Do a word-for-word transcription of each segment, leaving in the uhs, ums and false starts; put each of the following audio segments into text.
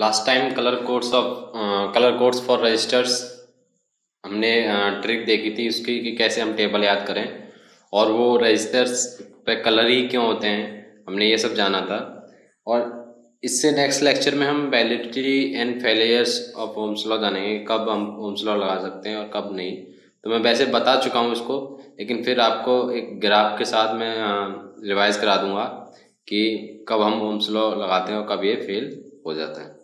Last time colour codes of colour codes for registers हमने trick देखी थी उसकी कि कैसे हम टेबल याद करें और वो रजिस्टर्स पे कलर ही क्यों होते हैं, हमने ये सब जाना था। और इससे नेक्स्ट लेक्चर में हम validity and failures of Ohm's law जानेंगे, कब हम ओम्स लॉ लगा सकते हैं और कब नहीं। तो मैं वैसे बता चुका हूँ इसको, लेकिन फिर आपको एक ग्राफ के साथ मैं रिवाइज करा दूँगा कि कब हम ओम्स लॉ लगाते हैं और कब ये फेल हो जाता है।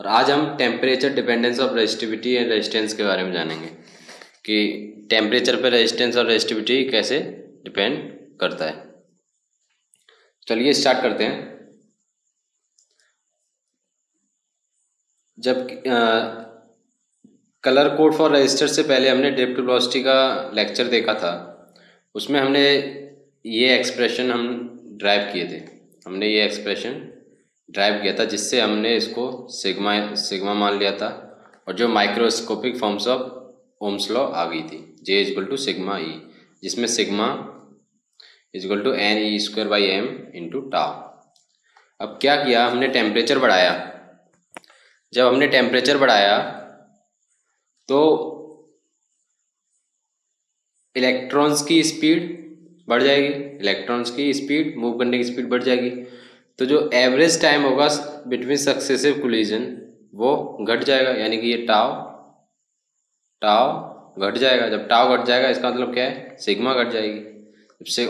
और आज हम temperature dependence of resistivity and resistance के बारे में जानेंगे कि टेम्परेचर पर रेजिस्टेंस और रेजिस्टिविटी कैसे डिपेंड करता है। चलिए स्टार्ट करते हैं। जब आ, कलर कोड फॉर रजिस्टर से पहले हमने डिरेक्टिव वेलोसिटी का लेक्चर देखा था, उसमें हमने ये एक्सप्रेशन हम ड्राइव किए थे हमने ये एक्सप्रेशन ड्राइव किया था जिससे हमने इसको सिग्मा सिग्मा मान लिया था और जो microscopic forms of Ohm's law आ गई थी J equal to sigma E, जिसमें sigma equal to n e square by m into tau. अब क्या किया हमने, टेम्परेचर बढ़ाया। जब हमने टेम्परेचर बढ़ाया तो इलेक्ट्रॉन्स की स्पीड बढ़ जाएगी, इलेक्ट्रॉन्स की स्पीड मूव करने की स्पीड बढ़ जाएगी, तो जो एवरेज टाइम होगा बिटवीन सक्सेसिव कोलिजन वो घट जाएगा, यानी कि ये टाव टाव घट जाएगा। जब टाव घट जाएगा इसका मतलब क्या है, सिग्मा घट जाएगी।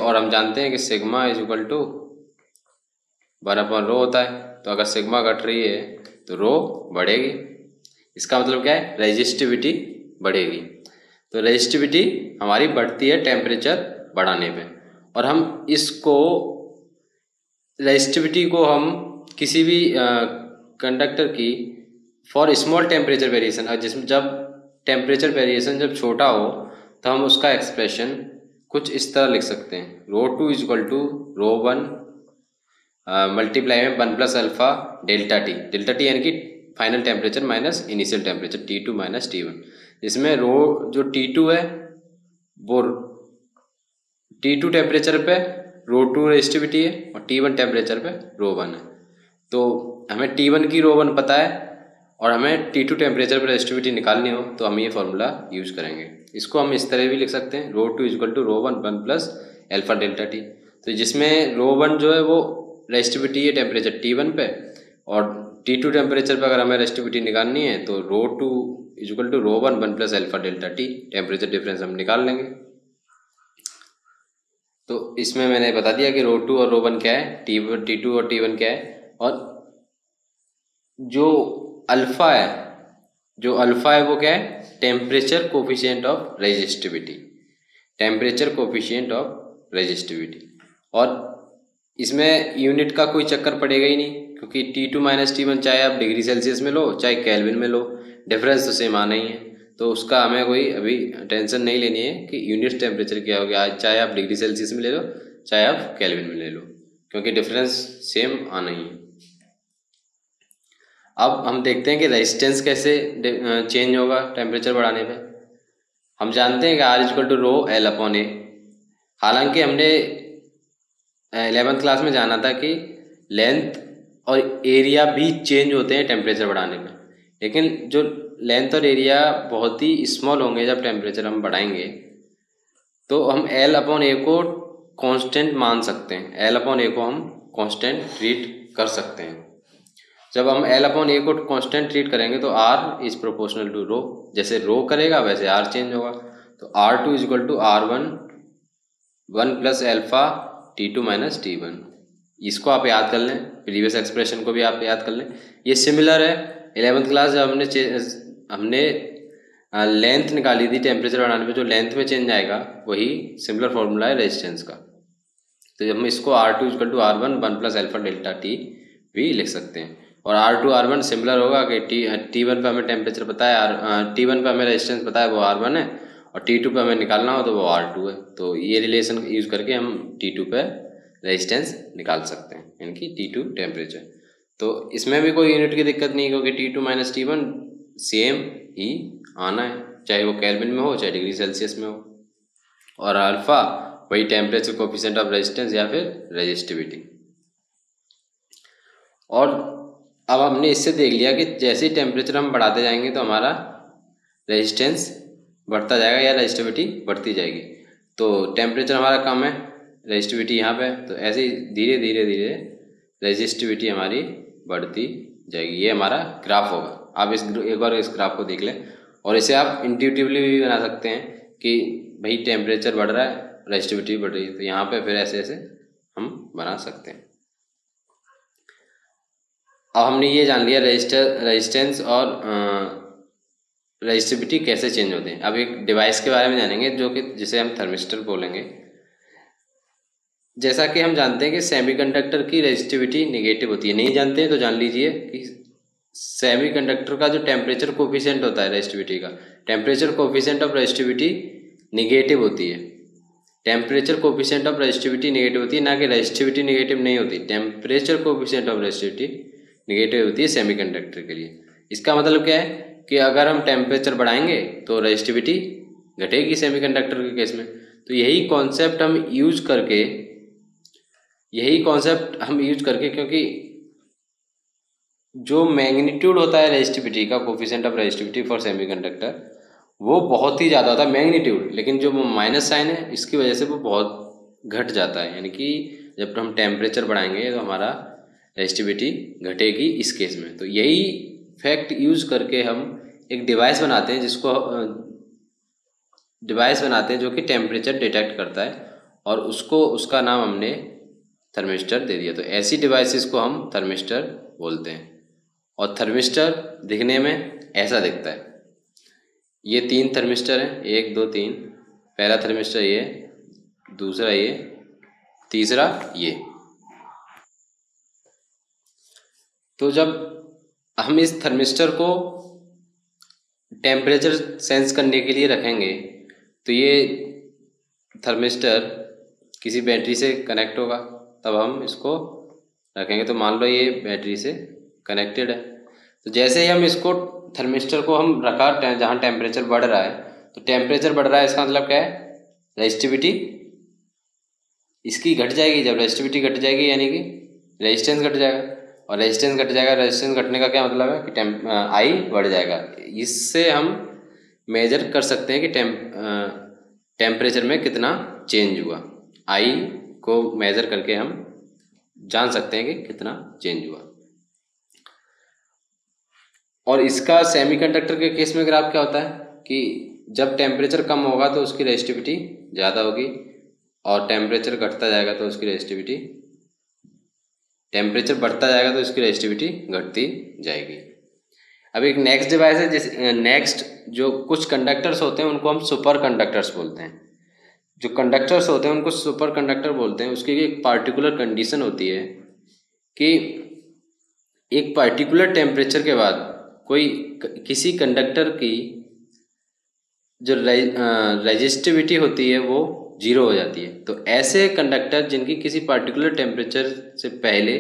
और हम जानते हैं कि sigma is equal to one upon rho होता है, तो अगर सिग्मा घट रही है तो रो बढ़ेगी, इसका मतलब क्या है रेजिस्टिविटी बढ़ेगी। तो रेजिस्टिविटी हमारी बढ़ती है टेम्परेचर बढ़ाने पे, और हम इसको रेजिस्टिविटी को हम किसी भी कंडक्टर की फॉर स्मॉल टेम्परेचर वेरिएशन, जिसमें जब टेम्परेचर वेरिएशन जब छोटा हो तो हम उसका एक्सप्रेशन कुछ इस तरह लिख सकते हैं, rho two is equal to rho one multiply में one plus alpha delta T, delta T यानी कि final temperature minus initial temperature T two minus T one, जिसमें रो जो टी टू है वो टी टू टेम्परेचर पे रो to resistivity है और टी वन टेम्परेचर पे रो वन है। तो हमें टी वन की रो वन पता है और हमें टी टू टेम्परेचर पर रेजिस्टिविटी निकालनी हो तो हम ये फॉर्मूला यूज़ करेंगे। इसको हम इस तरह भी लिख सकते हैं, rho two equal to rho one one plus alpha delta T, तो जिसमें रो वन जो है वो रेजिस्टिविटी है टेम्परेचर टी वन पे, और टी टू टेम्परेचर पर अगर हमें रेजिस्टिविटी निकालनी है तो rho two equal to rho one one plus alpha delta T temperature difference हम निकाल लेंगे। तो इसमें मैंने बता दिया कि रो टू और रो वन क्या है, टी टी टू और टी वन क्या है, और जो अल्फ़ा है जो अल्फ़ा है वो क्या है, temperature coefficient of resistivity, temperature coefficient of resistivity. और इसमें यूनिट का कोई चक्कर पड़ेगा ही नहीं, क्योंकि T two minus T one चाहे आप डिग्री सेल्सियस में लो चाहे केल्विन में लो, डिफरेंस तो सेम आना ही है, तो उसका हमें कोई अभी टेंशन नहीं लेनी है कि यूनिट टेम्परेचर क्या हो गया, चाहे आप डिग्री सेल्सियस में ले लो चाहे आप केल्विन में ले लो, क्योंकि डिफरेंस सेम आना ही है। अब हम देखते हैं कि रेजिस्टेंस कैसे चेंज होगा टेम्परेचर बढ़ाने पे। हम जानते हैं कि R equal to rho L upon A, हालांकि हमने एलेवेंथ क्लास में जाना था कि लेंथ और एरिया भी चेंज होते हैं टेम्परेचर बढ़ाने पर, लेकिन जो लेंथ और एरिया बहुत ही स्मॉल होंगे जब टेम्परेचर हम बढ़ाएंगे, तो हम एल अपॉन ए को कांस्टेंट मान सकते हैं, एल अपॉन ए को हम कांस्टेंट ट्रीट कर सकते हैं। जब हम एल अपॉन ए को कांस्टेंट ट्रीट करेंगे तो R is proportional to rho, जैसे रो करेगा वैसे आर चेंज होगा, तो R two is equal to R one one plus alpha T two minus T one. इसको आप याद कर लें, प्रीवियस एक्सप्रेशन को भी आप याद कर लें, ये सिमिलर है। इलेवेंथ क्लास जब हमने हमने लेंथ निकाली थी टेम्परेचर बढ़ाने पे, जो लेंथ में चेंज आएगा वही सिमिलर फॉर्मूला है रेजिस्टेंस का, तो जब हम इसको R two equal to R one one plus alpha delta T भी लिख सकते हैं। और R two R one similar होगा कि टी टी वन पर हमें टेम्परेचर पता है, आर टी वन पर हमें रेजिस्टेंस पता है वो आर वन है, और टी टू पर हमें निकालना हो तो वो आर टू है, तो ये रिलेशन यूज़ करके हम टी टू पर रेजिस्टेंस निकाल सकते हैं, यानी कि टी टू टेम्परेचर। तो इसमें भी कोई यूनिट की दिक्कत नहीं, क्योंकि T two minus T one same ही आना है, चाहे वो केल्विन में हो चाहे डिग्री सेल्सियस में हो, और अल्फा वही टेम्परेचर कोफिशिएंट ऑफ रेजिस्टेंस या फिर रेजिस्टिविटी। और अब हमने इससे देख लिया कि जैसे ही टेम्परेचर हम बढ़ाते जाएंगे तो हमारा रेजिस्टेंस बढ़ता जाएगा या रेजिस्टिविटी बढ़ती जाएगी। तो टेम्परेचर हमारा कम है, रेजिस्टिविटी यहाँ पे, तो ऐसे ही धीरे धीरे धीरे रेजिस्टिविटी हमारी बढ़ती जाएगी। ये हमारा ग्राफ होगा। आप इस एक बार इस ग्राफ को देख लें और इसे आप इंट्यूटिवली भी बना सकते हैं कि भाई टेम्परेचर बढ़ रहा है, रेजिस्टिविटी बढ़ रही है, तो यहाँ पे फिर ऐसे ऐसे हम बना सकते हैं। अब हमने ये जान लिया रेजिस्टर रेजिस्टेंस और रेजिस्टिविटी कैसे चेंज होते हैं। अब एक डिवाइस के बारे में जानेंगे जो कि जिसे हम थर्मिस्टर बोलेंगे। जैसा कि हम जानते हैं कि सेमीकंडक्टर की रेजिस्टिविटी नेगेटिव होती है, नहीं जानते हैं तो जान लीजिए कि सेमीकंडक्टर का जो टेम्परेचर कोफिशिएंट होता है रेजिस्टिविटी का, temperature coefficient of resistivity negative होती है। Temperature coefficient of resistivity negative होती है, ना कि रेजिस्टिविटी नेगेटिव नहीं होती। Temperature coefficient of resistivity negative होती है सेमीकंडक्टर के लिए। इसका मतलब क्या है कि अगर हम टेम्परेचर बढ़ाएंगे तो रेजिस्टिविटी घटेगी सेमीकंडक्टर के केस में। तो यही कॉन्सेप्ट हम यूज करके यही कॉन्सेप्ट हम यूज करके क्योंकि जो मैग्नीट्यूड होता है रेजिस्टिविटी का, coefficient of resistivity for semiconductor, वो बहुत ही ज़्यादा होता है मैग्नीट्यूड, लेकिन जो माइनस साइन है इसकी वजह से वो बहुत घट जाता है। यानी कि जब हम टेम्परेचर बढ़ाएंगे तो हमारा रेजिस्टिविटी घटेगी इस केस में। तो यही फैक्ट यूज करके हम एक डिवाइस बनाते हैं जिसको डिवाइस बनाते हैं जो कि टेम्परेचर डिटेक्ट करता है, और उसको उसका नाम हमने थर्मिस्टर दे दिया। तो ऐसी डिवाइसेस को हम थर्मिस्टर बोलते हैं। और थर्मिस्टर दिखने में ऐसा दिखता है। ये तीन थर्मिस्टर हैं, एक दो तीन। पहला थर्मिस्टर ये, दूसरा ये, तीसरा ये। तो जब हम इस थर्मिस्टर को टेम्परेचर सेंस करने के लिए रखेंगे तो ये थर्मिस्टर किसी बैटरी से कनेक्ट होगा, तब हम इसको रखेंगे। तो मान लो ये बैटरी से कनेक्टेड है, तो जैसे ही हम इसको थर्मिस्टर को हम रखा जहाँ टेम्परेचर बढ़ रहा है, तो टेम्परेचर बढ़ रहा है, इसका मतलब क्या है, रेजिस्टिविटी इसकी घट जाएगी। जब रेजिस्टिविटी घट जाएगी यानी कि रेजिस्टेंस घट जाएगा, और रेजिस्टेंस घट जाएगा। रेजिस्टेंस घटने का क्या मतलब है कि टेम्प आई बढ़ जाएगा। इससे हम मेजर कर सकते हैं कि टेम्परेचर में कितना चेंज हुआ। आई को मेजर करके हम जान सकते हैं कि कितना चेंज हुआ। और इसका सेमीकंडक्टर के केस में ग्राफ क्या होता है कि जब टेम्परेचर कम होगा तो उसकी रेजिस्टिविटी ज़्यादा होगी, और टेम्परेचर घटता जाएगा तो उसकी रेजिस्टिविटी टेम्परेचर बढ़ता जाएगा तो इसकी रेजिस्टिविटी घटती जाएगी। अब एक नेक्स्ट डिवाइस है जिस नेक्स्ट जो कुछ कंडक्टर्स होते हैं उनको हम सुपर कंडक्टर्स बोलते हैं। जो कंडक्टर्स होते हैं उनको सुपर कंडक्टर बोलते हैं। उसकी एक पार्टिकुलर कंडीशन होती है कि एक पार्टिकुलर टेम्परेचर के बाद कोई किसी कंडक्टर की जो रेजिस्टिविटी होती है वो जीरो हो जाती है। तो ऐसे कंडक्टर जिनकी किसी पार्टिकुलर टेम्परेचर से पहले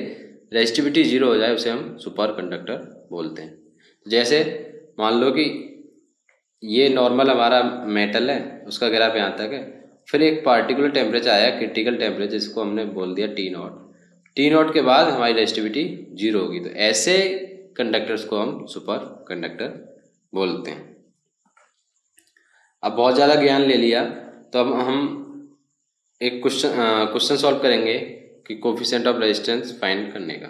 रेजिस्टिविटी जीरो हो जाए उसे हम सुपर कंडक्टर बोलते हैं। जैसे मान लो कि ये नॉर्मल हमारा मेटल है, उसका ग्राफ यहाँ तक है, फिर एक पार्टिकुलर टेम्परेचर आया, क्रिटिकल टेम्परेचर, जिसको हमने बोल दिया टी नॉट। टी नॉट के बाद हमारी रेजिस्टिविटी जीरो होगी। तो ऐसे कंडक्टर्स को हम सुपर कंडक्टर बोलते हैं। अब बहुत ज़्यादा ज्ञान ले लिया, तो अब हम एक क्वेश्चन क्वेश्चन सॉल्व करेंगे कि कोफिशिएंट ऑफ रेजिस्टेंस फाइंड करने का।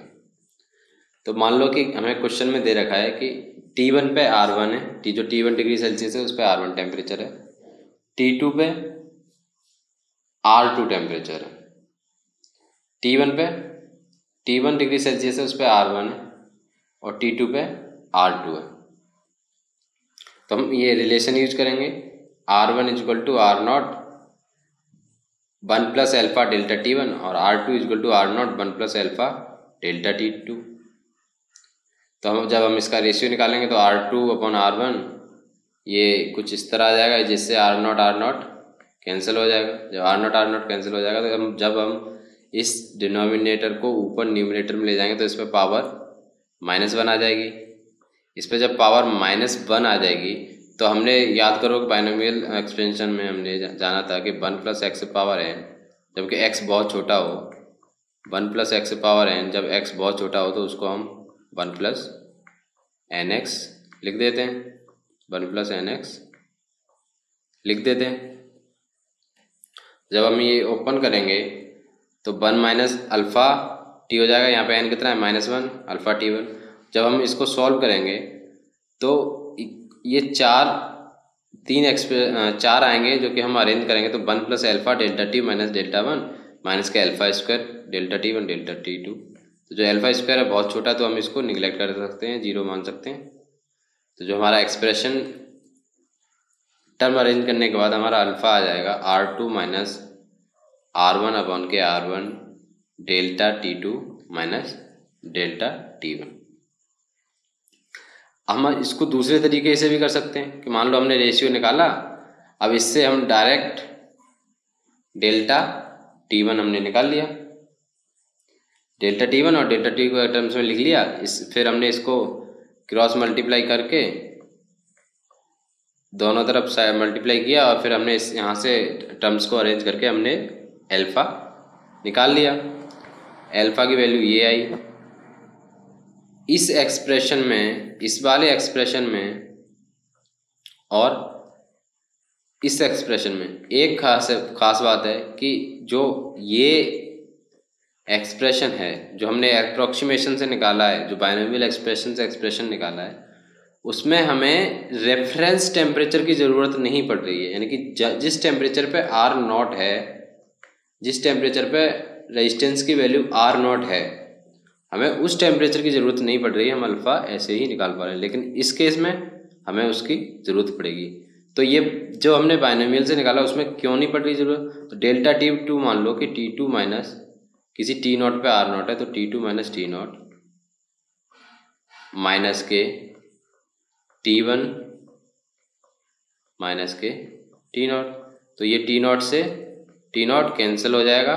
तो मान लो कि हमें क्वेश्चन में दे रखा है कि टी वन पे आर वन है, टी जो टी वन डिग्री सेल्सियस है उस पे आर वन टेम्परेचर है, टी टू पे आर टू टेम्परेचर है। टी वन पे टी वन डिग्री सेल्सियस है उस पे आर वन है, और टी टू पे आर टू है। तो हम ये रिलेशन यूज करेंगे R one is equal to R naught one plus alpha delta T one, और R two is equal to R naught one plus alpha delta T two. तो हम जब हम इसका रेशियो निकालेंगे तो R two upon R one ये कुछ इस तरह आ जाएगा, जिससे R naught R naught cancel हो जाएगा। जब R naught R naught cancel हो जाएगा तो हम जब हम इस डिनोमिनेटर को ऊपर न्यूमिनेटर में ले जाएंगे तो इस पर पावर माइनस वन आ जाएगी। इस पर जब पावर माइनस वन आ जाएगी तो हमने याद करो कि बाइनोमियल एक्सपेंशन में हमने जाना था कि one plus x power n, जबकि एक्स बहुत छोटा हो, one plus x power n, जब एक्स बहुत छोटा हो तो उसको हम वन प्लस एन एक्स लिख देते हैं, वन प्लस एन एक्स लिख देते हैं। जब हम ये ओपन करेंगे तो वन माइनस अल्फ़ा टी हो जाएगा, यहाँ पे एन कितना है minus one alpha T one. जब हम इसको सॉल्व करेंगे तो ये चार तीन एक्स चार आएंगे जो कि हम अरेंज करेंगे तो one plus alpha delta T minus delta one minus का alpha square delta T one delta T two. तो जो एल्फ़ा स्क्वायर है बहुत छोटा तो हम इसको निगलेक्ट कर सकते हैं, जीरो मान सकते हैं। तो जो हमारा एक्सप्रेशन टर्म अरेंज करने के बाद हमारा अल्फ़ा आ जाएगा are two minus are one upon के are one delta T two minus delta T one. हम इसको दूसरे तरीके से भी कर सकते हैं कि मान लो हमने रेशियो निकाला, अब इससे हम डायरेक्ट डेल्टा टी वन हमने निकाल लिया, डेल्टा टी वन और डेल्टा टी को टर्म्स में लिख लिया। इस फिर हमने इसको क्रॉस मल्टीप्लाई करके दोनों तरफ मल्टीप्लाई किया और फिर हमने इस यहाँ से टर्म्स को अरेंज करके हमने अल्फ़ा निकाल लिया। अल्फ़ा की वैल्यू ये आई। इस एक्सप्रेशन में, इस वाले एक्सप्रेशन में और इस एक्सप्रेशन में एक खास खास बात है कि जो ये एक्सप्रेशन है जो हमने एप्रोक्सीमेशन से निकाला है, जो बाइनोमियल एक्सप्रेशन से एक्सप्रेशन निकाला है, उसमें हमें रेफरेंस टेम्परेचर की ज़रूरत नहीं पड़ रही है। यानी कि जिस टेम्परेचर पे आर नॉट है, जिस टेम्परेचर पे रेजिस्टेंस की वैल्यू आर नॉट है, हमें उस टेम्परेचर की ज़रूरत नहीं पड़ रही है, हम अल्फ़ा ऐसे ही निकाल पा रहे हैं। लेकिन इस केस में हमें उसकी ज़रूरत पड़ेगी। तो ये जो हमने बाइनोमियल से निकाला उसमें क्यों नहीं पड़ रही ज़रूरत? तो डेल्टा टी टू मान लो कि टी टू माइनस किसी टी नॉट पर आर नॉट है, तो T two minus T not minus के टी वन माइनस के टी नॉट। तो ये टी नॉट से टी नॉट कैंसिल हो जाएगा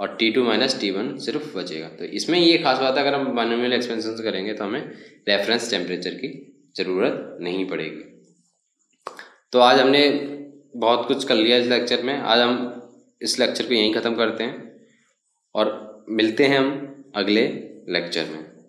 और T two minus T one सिर्फ बचेगा। तो इसमें ये खास बात है, अगर हम बाइनोमियल एक्सपेंशन करेंगे तो हमें रेफरेंस टेम्परेचर की ज़रूरत नहीं पड़ेगी। तो आज हमने बहुत कुछ कर लिया इस लेक्चर में। आज हम इस लेक्चर को यहीं ख़त्म करते हैं और मिलते हैं हम अगले लेक्चर में।